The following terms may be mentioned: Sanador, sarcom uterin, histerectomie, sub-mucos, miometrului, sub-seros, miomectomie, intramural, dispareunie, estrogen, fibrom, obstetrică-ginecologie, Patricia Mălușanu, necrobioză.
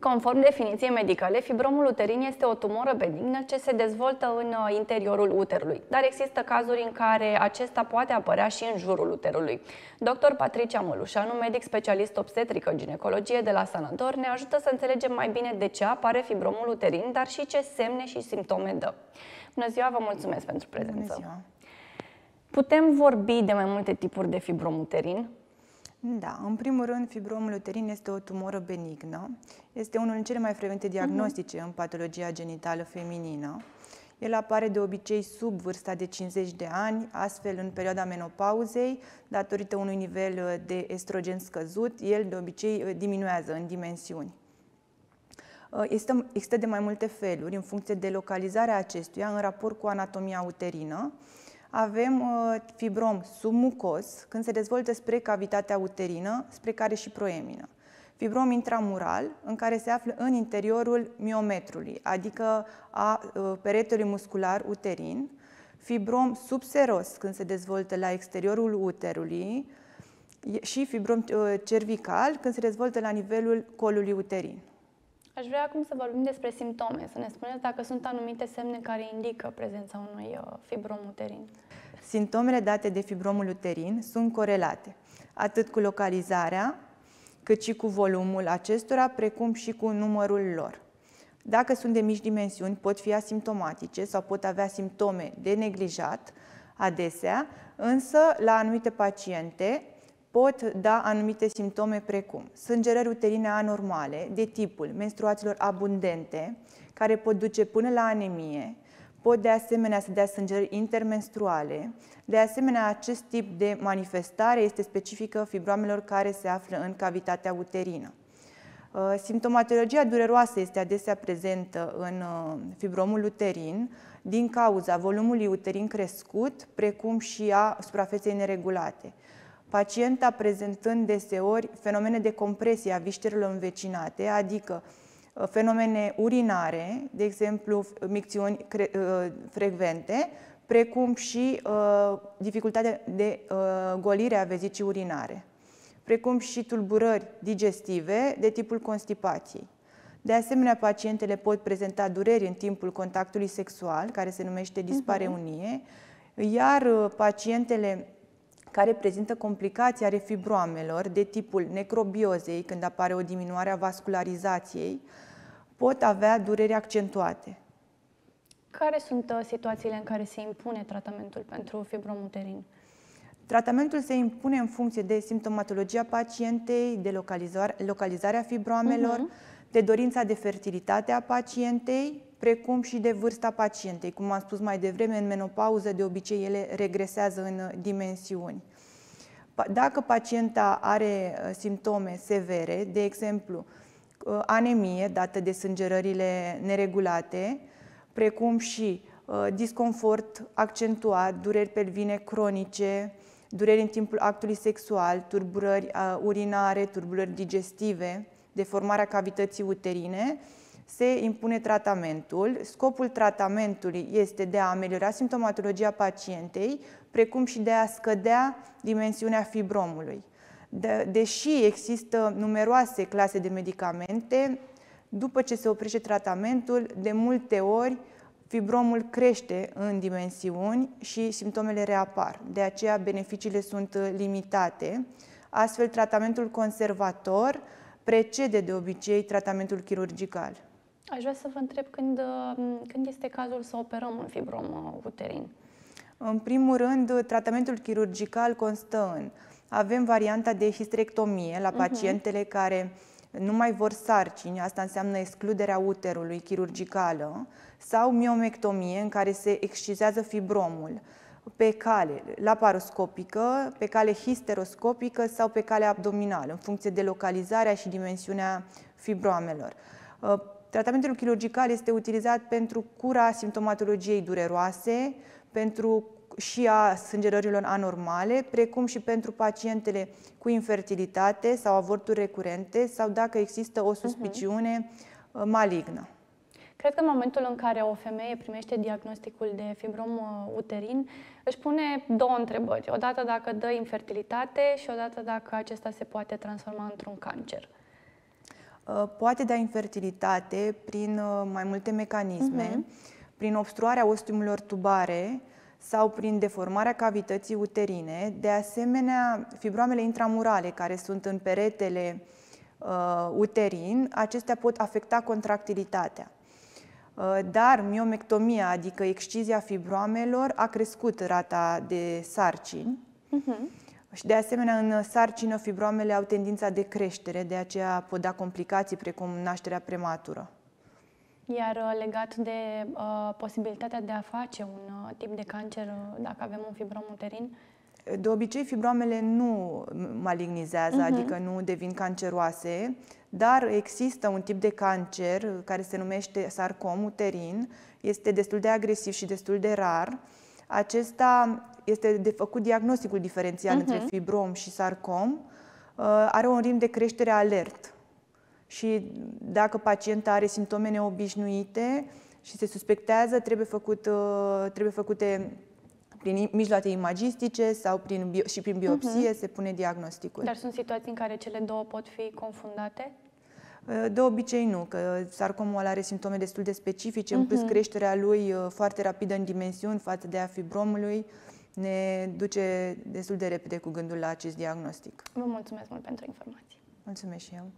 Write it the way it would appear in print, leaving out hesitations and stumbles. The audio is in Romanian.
Conform definiției medicale, fibromul uterin este o tumoră benignă ce se dezvoltă în interiorul uterului, dar există cazuri în care acesta poate apărea și în jurul uterului. Dr. Patricia Mălușanu, medic specialist obstetrică ginecologie de la Sanador, ne ajută să înțelegem mai bine de ce apare fibromul uterin, dar și ce semne și simptome dă. Bună ziua, vă mulțumesc pentru prezență. Bună ziua. Putem vorbi de mai multe tipuri de fibrom uterin? Da, în primul rând, fibromul uterin este o tumoră benignă. Este unul din cele mai frecvente diagnostice în patologia genitală feminină. El apare de obicei sub vârsta de 50 de ani, astfel în perioada menopauzei, datorită unui nivel de estrogen scăzut, el de obicei diminuează în dimensiuni. Există de mai multe feluri în funcție de localizarea acestuia în raport cu anatomia uterină. Avem fibrom submucos, când se dezvoltă spre cavitatea uterină, spre care și proemină. Fibrom intramural, în care se află în interiorul miometrului, adică a peretelui muscular uterin. Fibrom subseros, când se dezvoltă la exteriorul uterului. Și fibrom cervical, când se dezvoltă la nivelul colului uterin. Aș vrea acum să vorbim despre simptome, să ne spuneți dacă sunt anumite semne care indică prezența unui fibrom uterin. Simptomele date de fibromul uterin sunt corelate, atât cu localizarea, cât și cu volumul acestora, precum și cu numărul lor. Dacă sunt de mici dimensiuni, pot fi asimptomatice sau pot avea simptome de neglijat adesea, însă la anumite paciente pot da anumite simptome precum sângerări uterine anormale de tipul menstruațiilor abundente, care pot duce până la anemie, pot de asemenea să dea sângerări intermenstruale. De asemenea, acest tip de manifestare este specifică fibroamelor care se află în cavitatea uterină. Simptomatologia dureroasă este adesea prezentă în fibromul uterin din cauza volumului uterin crescut, precum și a suprafeței neregulate. Pacienta prezentând deseori fenomene de compresie a viscerelor învecinate, adică fenomene urinare, de exemplu micțiuni frecvente, precum și dificultatea de golire a vezicii urinare, precum și tulburări digestive de tipul constipației. De asemenea, pacientele pot prezenta dureri în timpul contactului sexual, care se numește dispareunie, iar pacientele care prezintă complicații ale fibroamelor de tipul necrobiozei, când apare o diminuare a vascularizației, pot avea dureri accentuate. Care sunt situațiile în care se impune tratamentul pentru fibrom uterin? Tratamentul se impune în funcție de simptomatologia pacientei, de localizarea fibroamelor, de dorința de fertilitate a pacientei, precum și de vârsta pacientei. Cum am spus mai devreme, în menopauză de obicei ele regresează în dimensiuni. Dacă pacienta are simptome severe, de exemplu anemie dată de sângerările neregulate, precum și disconfort accentuat, dureri pelvine cronice, dureri în timpul actului sexual, tulburări urinare, tulburări digestive, deformarea cavității uterine, se impune tratamentul. Scopul tratamentului este de a ameliora simptomatologia pacientei, precum și de a scădea dimensiunea fibromului. Deși există numeroase clase de medicamente, după ce se oprește tratamentul, de multe ori fibromul crește în dimensiuni și simptomele reapar. De aceea beneficiile sunt limitate. Astfel, tratamentul conservator precede de obicei tratamentul chirurgical. Aș vrea să vă întreb când este cazul să operăm un fibrom uterin? În primul rând, tratamentul chirurgical constă în... Avem varianta de histerectomie la pacientele care nu mai vor sarcini, asta înseamnă excluderea uterului chirurgicală, sau miomectomie, în care se excizează fibromul pe cale laparoscopică, pe cale histeroscopică sau pe cale abdominală, în funcție de localizarea și dimensiunea fibroamelor. Tratamentul chirurgical este utilizat pentru cura simptomatologiei dureroase, pentru și a sângerărilor anormale, precum și pentru pacientele cu infertilitate sau avorturi recurente sau dacă există o suspiciune malignă. Cred că în momentul în care o femeie primește diagnosticul de fibrom uterin, își pune două întrebări. Odată dacă dă infertilitate și odată dacă acesta se poate transforma într-un cancer. Poate da infertilitate prin mai multe mecanisme, prin obstruarea ostiumilor tubare sau prin deformarea cavității uterine. De asemenea, fibroamele intramurale care sunt în peretele uterin, acestea pot afecta contractilitatea. Dar miomectomia, adică excizia fibroamelor, a crescut rata de sarcini. Și de asemenea, în sarcină, fibroamele au tendința de creștere, de aceea pot da complicații precum nașterea prematură. Iar legat de posibilitatea de a face un tip de cancer dacă avem un fibrom uterin? De obicei, fibroamele nu malignizează, adică nu devin canceroase, dar există un tip de cancer care se numește sarcom uterin. Este destul de agresiv și destul de rar. Acesta este de făcut diagnosticul diferențial între fibrom și sarcom. Are un ritm de creștere alert și dacă pacienta are simptome neobișnuite și se suspectează, trebuie făcute prin mijloace imagistice sau prin biopsie se pune diagnosticul. Dar sunt situații în care cele două pot fi confundate? De obicei nu, că sarcomul are simptome destul de specifice, în plus creșterea lui foarte rapidă în dimensiuni față de a fibromului ne duce destul de repede cu gândul la acest diagnostic. Vă mulțumesc mult pentru informații. Mulțumesc și eu.